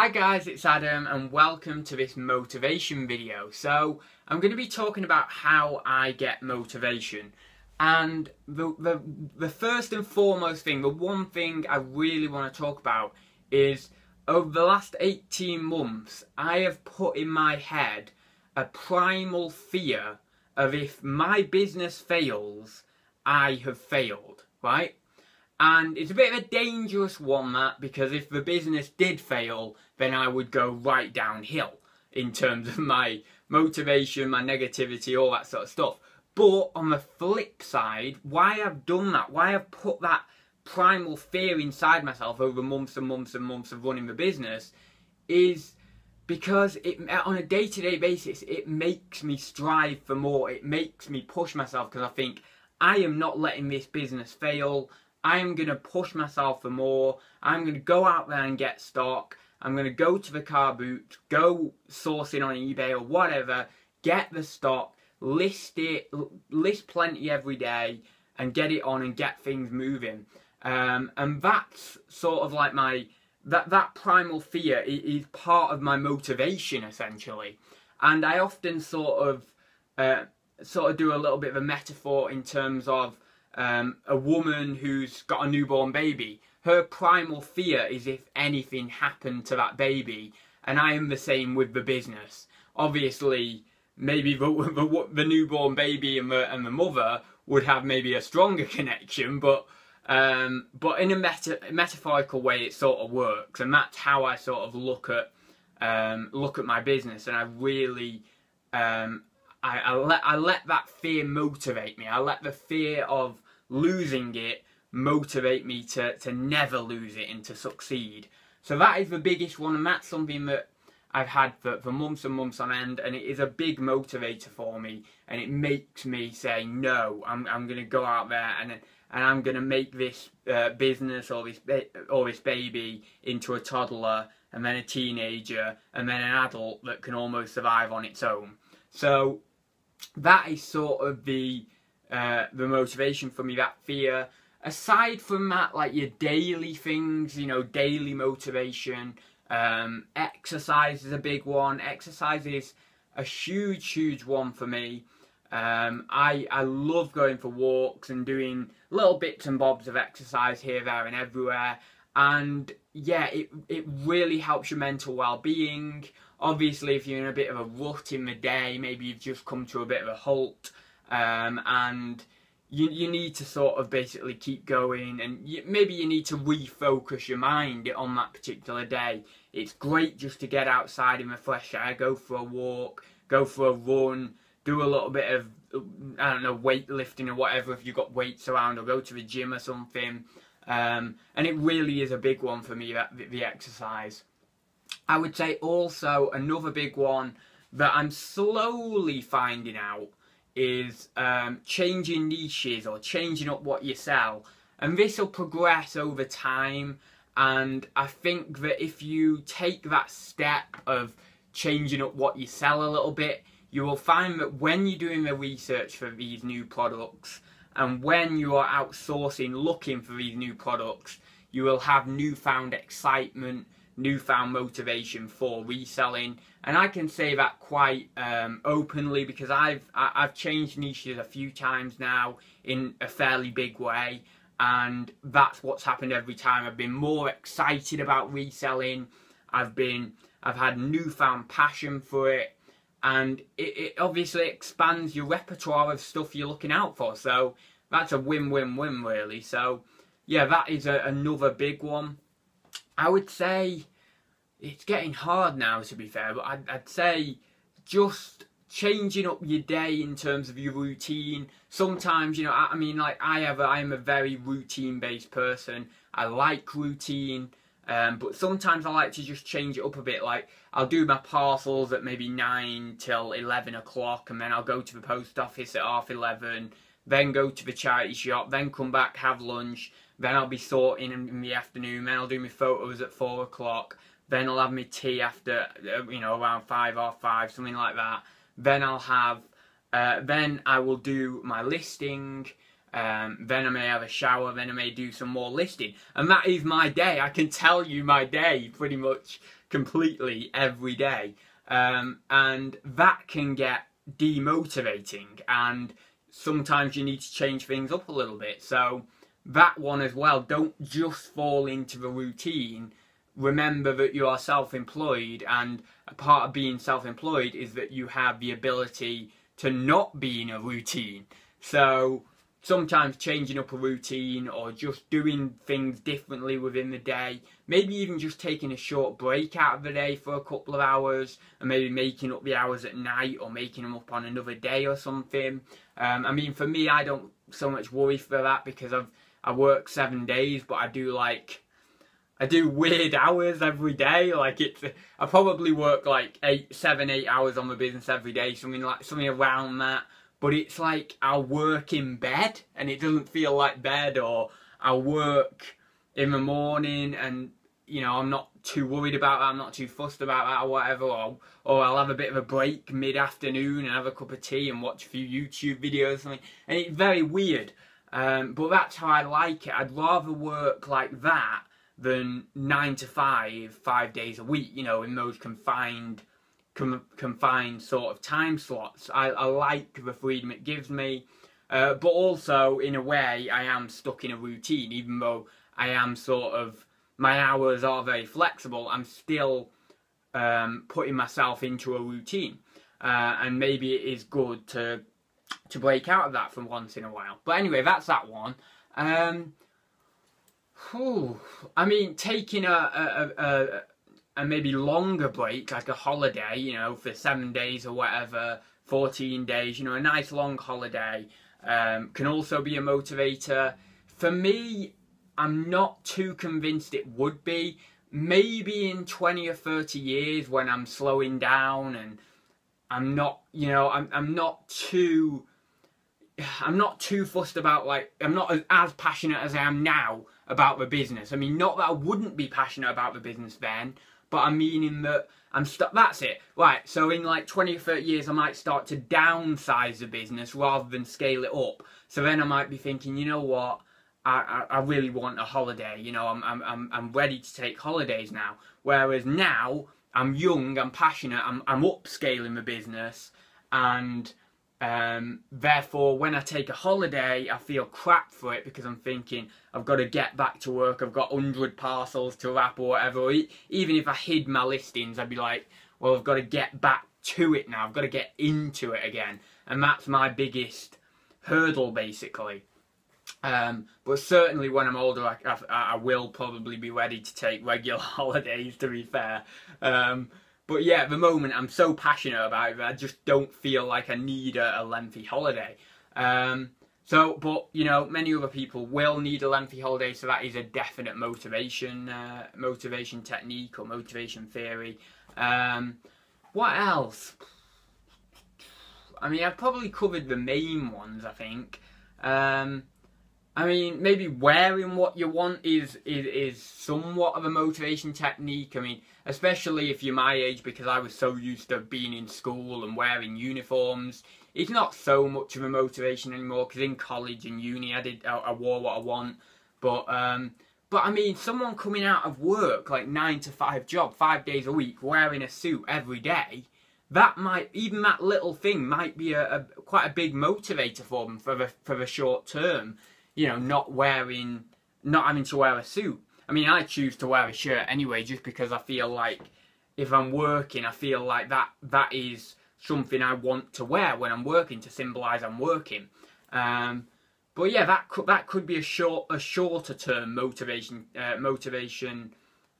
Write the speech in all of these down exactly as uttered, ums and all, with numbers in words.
Hi guys, it's Adam and welcome to this motivation video. So I'm going to be talking about how I get motivation, and the, the, the first and foremost thing, the one thing I really want to talk about is over the last eighteen months I have put in my head a primal fear of if my business fails, I have failed, right? And it's a bit of a dangerous one, that, because if the business did fail, then I would go right downhill in terms of my motivation, my negativity, all that sort of stuff. But on the flip side, why I've done that, why I've put that primal fear inside myself over months and months and months of running the business, is because it, on a day-to-day basis, it makes me strive for more. It makes me push myself, because I think, I am not letting this business fail. I am going to push myself for more. I'm going to go out there and get stock. I'm going to go to the car boot, go sourcing on eBay or whatever, get the stock, list it, list plenty every day and get it on and get things moving. Um, and that's sort of like my, that, that primal fear is part of my motivation essentially. And I often sort of, uh, sort of do a little bit of a metaphor in terms of Um, a woman who's got a newborn baby. Her primal fear is if anything happened to that baby, and I am the same with the business. Obviously, maybe the, the, the newborn baby and the, and the mother would have maybe a stronger connection, but um, but in a meta metaphorical way, it sort of works, and that's how I sort of look at um, look at my business, and I really. Um, I, I, let, I let that fear motivate me. I let the fear of losing it motivate me to, to never lose it and to succeed. So that is the biggest one, and that's something that I've had for, for months and months on end, and it is a big motivator for me, and it makes me say, no, I'm, I'm going to go out there and, and I'm going to make this uh, business or this, or this baby into a toddler and then a teenager and then an adult that can almost survive on its own. So that is sort of the uh, the motivation for me, that fear. Aside from that, like your daily things, you know, daily motivation, um, exercise is a big one. Exercise is a huge, huge one for me. Um, I, I love going for walks and doing little bits and bobs of exercise here, there and everywhere. And yeah, it, it really helps your mental well-being. Obviously, if you're in a bit of a rut in the day, maybe you've just come to a bit of a halt, um, and you, you need to sort of basically keep going, and you, maybe you need to refocus your mind on that particular day. It's great just to get outside in the fresh air, go for a walk, go for a run, do a little bit of, I don't know, weightlifting or whatever if you've got weights around, or go to the gym or something. Um, and it really is a big one for me, that the exercise. I would say also another big one that I'm slowly finding out is um, changing niches or changing up what you sell. And this will progress over time. And I think that if you take that step of changing up what you sell a little bit, you will find that when you're doing the research for these new products and when you are outsourcing looking for these new products, you will have newfound excitement, newfound motivation for reselling. And I can say that quite um, openly, because I've I've changed niches a few times now in a fairly big way, and that's what's happened every time. I've been more excited about reselling. I've been I've had newfound passion for it, and it, it obviously expands your repertoire of stuff you're looking out for. So that's a win-win-win really. So yeah, that is a, another big one. I would say, it's getting hard now to be fair, but I'd, I'd say just changing up your day in terms of your routine. Sometimes, you know, I, I mean, like I have, a, I am a very routine-based person. I like routine, um, but sometimes I like to just change it up a bit. Like I'll do my parcels at maybe nine till eleven o'clock, and then I'll go to the post office at half eleven. Then go to the charity shop, then come back, have lunch, then I'll be sorting in the afternoon, then I'll do my photos at four o'clock, then I'll have my tea after, you know, around five or five, something like that. Then I'll have, uh, then I will do my listing, Um, then I may have a shower, then I may do some more listing. And that is my day. I can tell you my day pretty much completely every day. Um, and that can get demotivating, and sometimes you need to change things up a little bit. So that one as well, don't just fall into the routine. Remember that you are self-employed, and a part of being self-employed is that you have the ability to not be in a routine. So sometimes changing up a routine, or just doing things differently within the day, maybe even just taking a short break out of the day for a couple of hours, and maybe making up the hours at night, or making them up on another day or something. Um, I mean, for me, I don't so much worry for that, because I've I work seven days, but I do like I do weird hours every day. Like it's I probably work like eight, seven, eight hours on my business every day, something like something around that. But it's like I'll work in bed and it doesn't feel like bed, or I'll work in the morning and, you know, I'm not too worried about that, I'm not too fussed about that or whatever, or, or I'll have a bit of a break mid-afternoon and have a cup of tea and watch a few YouTube videos or something. And it's very weird, um, but that's how I like it. I'd rather work like that than nine to five, five days a week, you know, in those confined confined sort of time slots. I, I like the freedom it gives me, uh, but also in a way I am stuck in a routine. Even though I am sort of, my hours are very flexible, I'm still um, putting myself into a routine, uh, and maybe it is good to to break out of that from once in a while. But anyway, that's that one. Um, whew, I mean, taking a, a, a, a and maybe longer break, like a holiday, you know, for seven days or whatever, fourteen days, you know, a nice long holiday, um, can also be a motivator. For me, I'm not too convinced it would be. Maybe in twenty or thirty years when I'm slowing down and I'm not, you know, I'm, I'm not too, I'm not too fussed about, like, I'm not as, as passionate as I am now about the business. I mean, not that I wouldn't be passionate about the business then, but I mean in that I'm stuck. That's it. Right, so in like twenty or thirty years, I might start to downsize the business rather than scale it up. So then I might be thinking, you know what, I, I, I really want a holiday. You know, I'm, I'm, I'm ready to take holidays now. Whereas now, I'm young, I'm passionate, I'm, I'm upscaling the business. And um, therefore, when I take a holiday, I feel crap for it because I'm thinking, I've got to get back to work, I've got a hundred parcels to wrap or whatever. Even if I hid my listings, I'd be like, well, I've got to get back to it now, I've got to get into it again. And that's my biggest hurdle, basically. Um, but certainly when I'm older, I, I, I will probably be ready to take regular holidays, to be fair. Um, but yeah, at the moment, I'm so passionate about it that I just don't feel like I need a, a lengthy holiday. Um, So, but, you know, many other people will need a lengthy holiday, so that is a definite motivation, uh, motivation technique or motivation theory. Um, what else? I mean, I've probably covered the main ones, I think. Um, I mean, maybe wearing what you want is, is, is somewhat of a motivation technique. I mean, especially if you're my age, because I was so used to being in school and wearing uniforms. It's not so much of a motivation anymore, because in college and uni I did I, I wore what I want, but um, but I mean, someone coming out of work like nine to five job, five days a week, wearing a suit every day, that might, even that little thing might be a, a quite a big motivator for them for the for the short term. You know, not wearing, not having to wear a suit. I mean, I choose to wear a shirt anyway, just because I feel like if I'm working, I feel like that that is something I want to wear when I'm working to symbolise I'm working. Um, but yeah, that could that could be a short a shorter term motivation uh, motivation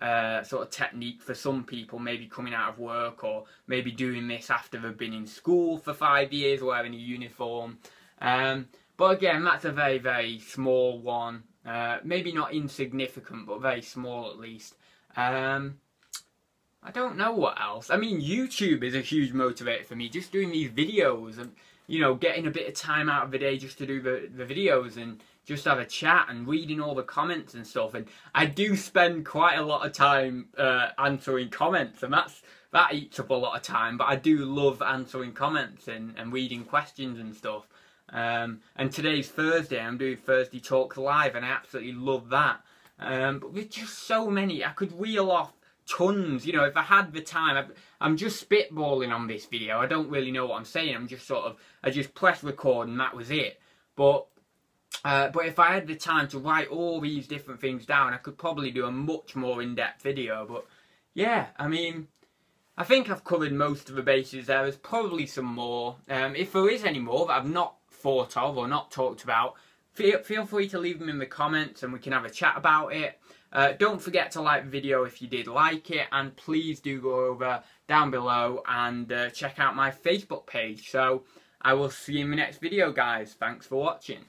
uh, sort of technique for some people. Maybe coming out of work, or maybe doing this after they've been in school for five years wearing a uniform. Um, but again, that's a very very small one. Uh, maybe not insignificant, but very small at least. Um, I don't know what else. I mean, YouTube is a huge motivator for me. Just doing these videos and, you know, getting a bit of time out of the day just to do the, the videos and just have a chat and reading all the comments and stuff. And I do spend quite a lot of time uh, answering comments, and that's that eats up a lot of time. But I do love answering comments and, and reading questions and stuff. Um, and today's Thursday, I'm doing Thursday Talks Live, and I absolutely love that. Um, but there's just so many, I could reel off tons, you know, if I had the time. I've, I'm just spitballing on this video, I don't really know what I'm saying, I'm just sort of, I just press record and that was it. But, uh, but if I had the time to write all these different things down, I could probably do a much more in-depth video. But yeah, I mean, I think I've covered most of the bases there. There's probably some more. Um, if there is any more that I've not thought of or not talked about, feel, feel free to leave them in the comments and we can have a chat about it. Uh, don't forget to like the video if you did like it, and please do go over down below and uh, check out my Facebook page. So I will see you in the next video, guys. Thanks for watching.